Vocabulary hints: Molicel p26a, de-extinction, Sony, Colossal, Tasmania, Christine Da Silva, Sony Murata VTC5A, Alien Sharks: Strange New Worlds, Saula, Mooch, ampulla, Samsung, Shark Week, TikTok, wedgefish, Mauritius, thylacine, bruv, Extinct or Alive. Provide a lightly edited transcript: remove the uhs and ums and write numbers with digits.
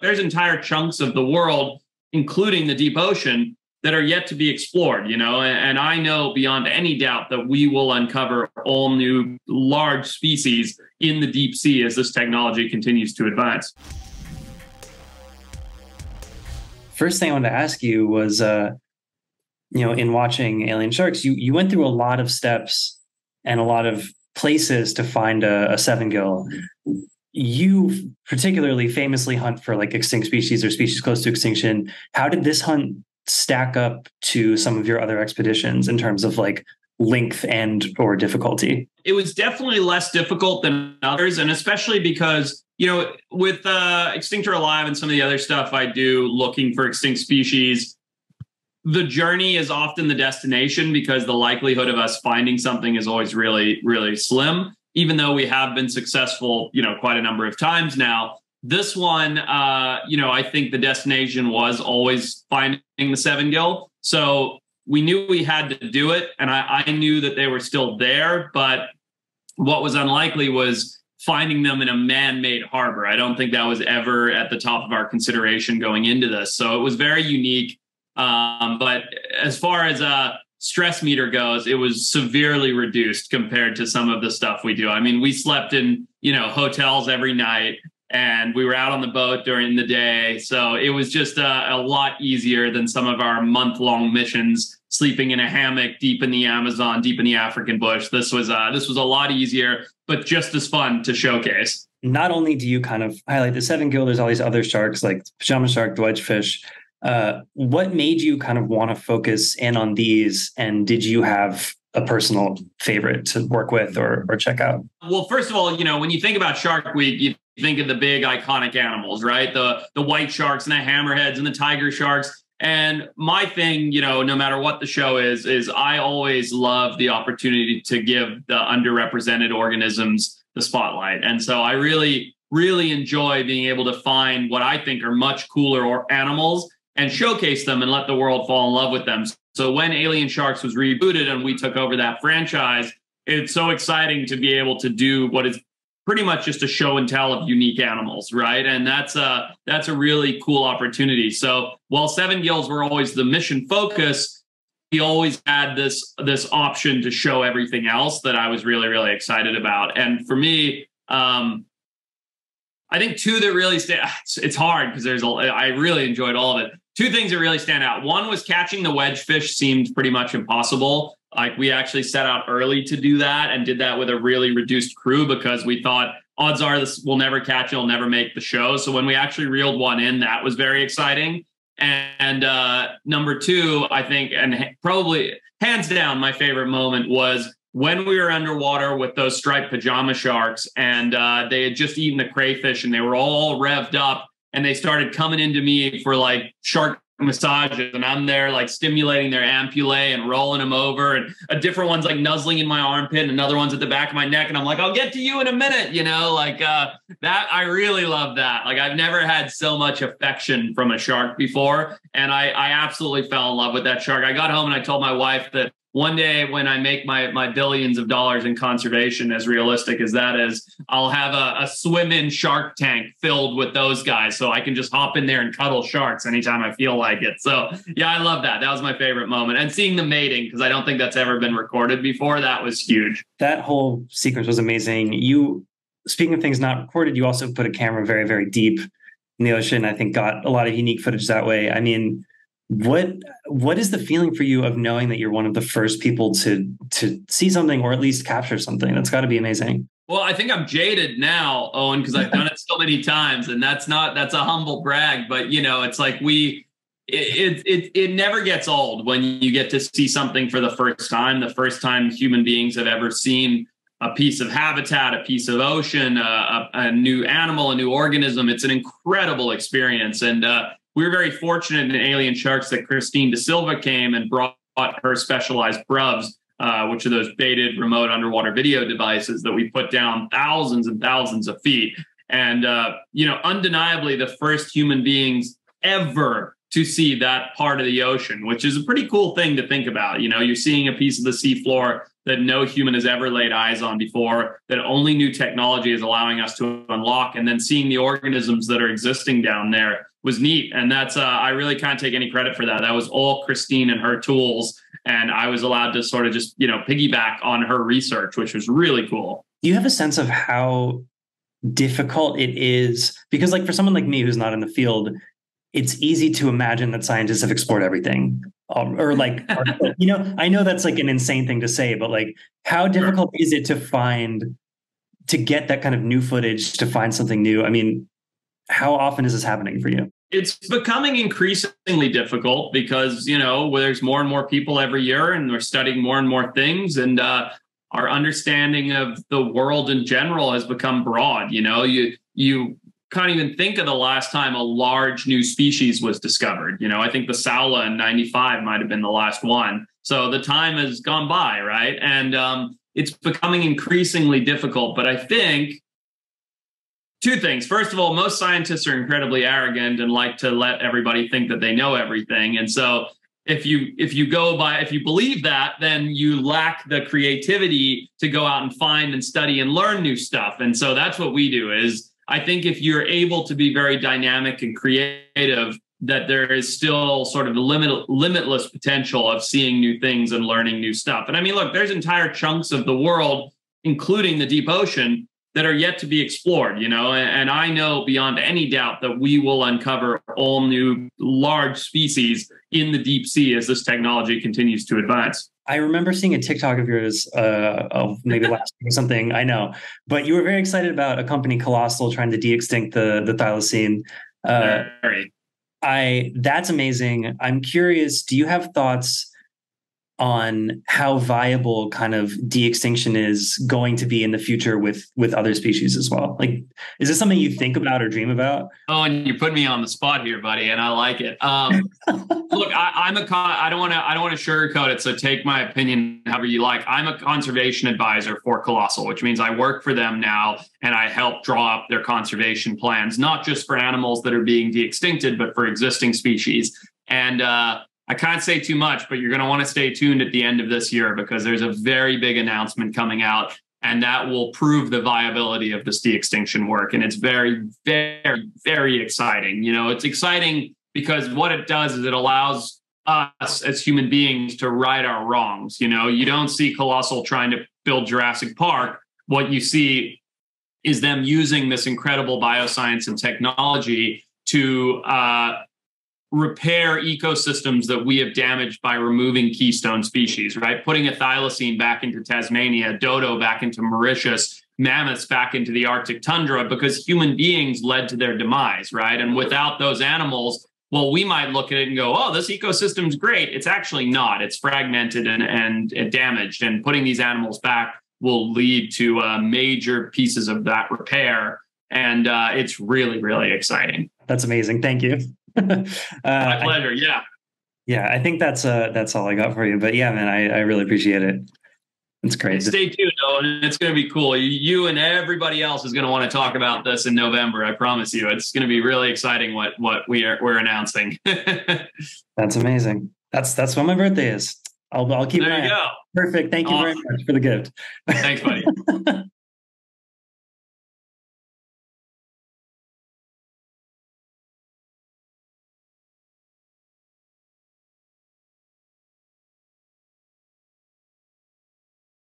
There's entire chunks of the world, including the deep ocean, that are yet to be explored, you know, and I know beyond any doubt that we will uncover all new large species in the deep sea as this technology continues to advance. First thing I wanted to ask you was, you know, in watching Alien Sharks, you went through a lot of steps and a lot of places to find a seven gill. You particularly famously hunt for like extinct species or species close to extinction. How did this hunt stack up to some of your other expeditions in terms of like length and or difficulty? It was definitely less difficult than others. And especially because, you know, with Extinct or Alive and some of the other stuff I do looking for extinct species, the journey is often the destination because the likelihood of us finding something is always really, really slim, even though we have been successful, you know, quite a number of times now. This one, you know, I think the destination was always finding the seven gill. So we knew we had to do it. And I knew that they were still there. But what was unlikely was finding them in a man-made harbor. I don't think that was ever at the top of our consideration going into this. So it was very unique. But as far as stress meter goes, it was severely reduced compared to some of the stuff we do. I mean, we slept in, you know, hotels every night. And we were out on the boat during the day. So it was just a lot easier than some of our month-long missions, sleeping in a hammock deep in the Amazon, deep in the African bush. This was a lot easier, but just as fun to showcase. Not only do you kind of highlight the seven gill, there's all these other sharks like pajama shark, the wedgefish. What made you kind of want to focus in on these? And did you have a personal favorite to work with or check out? Well, first of all, you know, when you think about Shark Week, you think of the big iconic animals, right? The white sharks and the hammerheads and the tiger sharks. And my thing, you know, no matter what the show is I always love the opportunity to give the underrepresented organisms the spotlight. And so I really, really enjoy being able to find what I think are much cooler animals and showcase them and let the world fall in love with them. So when Alien Sharks was rebooted and we took over that franchise, it's so exciting to be able to do what is pretty much just a show and tell of unique animals, right? And that's a really cool opportunity. So while seven gills were always the mission focus, we always had this option to show everything else that I was really, really excited about. And for me, I think two that really it's hard because I really enjoyed all of it. Two things that really stand out. One was catching the wedgefish seemed pretty much impossible. Like we actually set out early to do that and did that with a really reduced crew because we thought odds are this we'll never catch. It'll never make the show. So when we actually reeled one in, that was very exciting. And number two, I think, and probably hands down, my favorite moment was when we were underwater with those striped pajama sharks and they had just eaten the crayfish and they were all revved up and they started coming into me for like shark massages and I'm there like stimulating their ampullae and rolling them over and a different one's like nuzzling in my armpit and another one's at the back of my neck and I'm like, I'll get to you in a minute, you know, like that I really love that. Like I've never had so much affection from a shark before and I absolutely fell in love with that shark. I got home and I told my wife that one day when I make my billions of dollars in conservation, as realistic as that is, I'll have a swim-in shark tank filled with those guys so I can just hop in there and cuddle sharks anytime I feel like it. So yeah, I love that. That was my favorite moment. And seeing the mating, because I don't think that's ever been recorded before, that was huge. That whole sequence was amazing. You, speaking of things not recorded, you also put a camera very, very deep in the ocean. I think got a lot of unique footage that way. I mean, what is the feeling for you of knowing that you're one of the first people to see something or at least capture something? That's got to be amazing. Well, I think I'm jaded now, Owen, because I've done it so many times, and that's a humble brag. But you know, it's like it never gets old when you get to see something for the first time human beings have ever seen a piece of habitat, a piece of ocean, a new animal, a new organism. It's an incredible experience, and we were very fortunate in Alien Sharks that Christine Da Silva came and brought her specialized bruvs, which are those baited remote underwater video devices that we put down thousands and thousands of feet. And, you know, undeniably the first human beings ever to see that part of the ocean, which is a pretty cool thing to think about. You know, you're seeing a piece of the seafloor that no human has ever laid eyes on before, that only new technology is allowing us to unlock. And then seeing the organisms that are existing down there was neat. And that's, I really can't take any credit for that. That was all Christine and her tools. And I was allowed to sort of just, you know, piggyback on her research, which was really cool. Do you have a sense of how difficult it is? Because like for someone like me who's not in the field, it's easy to imagine that scientists have explored everything. Or like, you know, I know that's like an insane thing to say, but like, how difficult is it to get that kind of new footage, to find something new? I mean, how often is this happening for you? It's becoming increasingly difficult because, you know, where there's more and more people every year and we're studying more and more things. And our understanding of the world in general has become broad. You know, you can't even think of the last time a large new species was discovered. You know, I think the Saula in 95 might have been the last one. So the time has gone by, right? And it's becoming increasingly difficult. But I think two things. First of all, most scientists are incredibly arrogant and like to let everybody think that they know everything. And so if you believe that, then you lack the creativity to go out and find and study and learn new stuff. And so that's what we do is, I think if you're able to be very dynamic and creative, that there is still sort of a limitless potential of seeing new things and learning new stuff. And I mean, look, there's entire chunks of the world, including the deep ocean, that are yet to be explored, you know, and I know beyond any doubt that we will uncover all new large species in the deep sea as this technology continues to advance. I remember seeing a TikTok of yours of maybe last year or something, I know, but you were very excited about a company, Colossal, trying to de-extinct the thylacine. That's amazing. I'm curious, do you have thoughts on how viable kind of de-extinction is going to be in the future with other species as well? Like, is this something you think about or dream about? Oh, and you put me on the spot here, buddy, and I like it. Look, I don't want to sugarcoat it, so take my opinion however you like. I'm a conservation advisor for Colossal, which means I work for them now, and I help draw up their conservation plans, not just for animals that are being de-extincted, but for existing species. And I can't say too much, but you're going to want to stay tuned at the end of this year because there's a very big announcement coming out, and that will prove the viability of this de-extinction work. And it's very, very, very exciting. You know, it's exciting because what it does is it allows us as human beings to right our wrongs. You know, you don't see Colossal trying to build Jurassic Park. What you see is them using this incredible bioscience and technology to repair ecosystems that we have damaged by removing keystone species, right? Putting a thylacine back into Tasmania, dodo back into Mauritius, mammoths back into the Arctic tundra, because human beings led to their demise, right? And without those animals, well, we might look at it and go, oh, this ecosystem's great. It's actually not. It's fragmented and damaged. And putting these animals back will lead to major pieces of that repair. And it's really, really exciting. That's amazing. Thank you. My pleasure. Yeah. I think that's all I got for you. But yeah, man, I really appreciate it. It's great. Stay tuned, though, and it's going to be cool. You and everybody else is going to want to talk about this in November. I promise you, it's going to be really exciting what we're announcing. That's amazing. That's when my birthday is. I'll keep. There you go. Perfect. Thank you very much for the gift. Thanks, buddy.